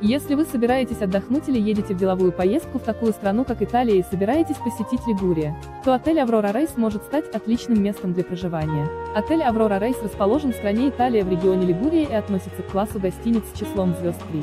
Если вы собираетесь отдохнуть или едете в деловую поездку в такую страну, как Италия, и собираетесь посетить Лигурию, то отель Avrora Res может стать отличным местом для проживания. Отель Avrora Res расположен в стране Италия в регионе Лигурия и относится к классу гостиниц с числом звезд 3.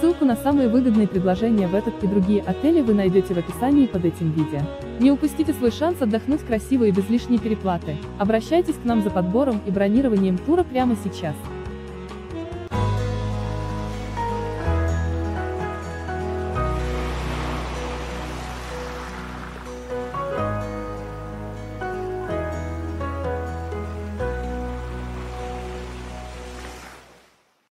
Ссылку на самые выгодные предложения в этот и другие отели вы найдете в описании под этим видео. Не упустите свой шанс отдохнуть красиво и без лишней переплаты. Обращайтесь к нам за подбором и бронированием тура прямо сейчас.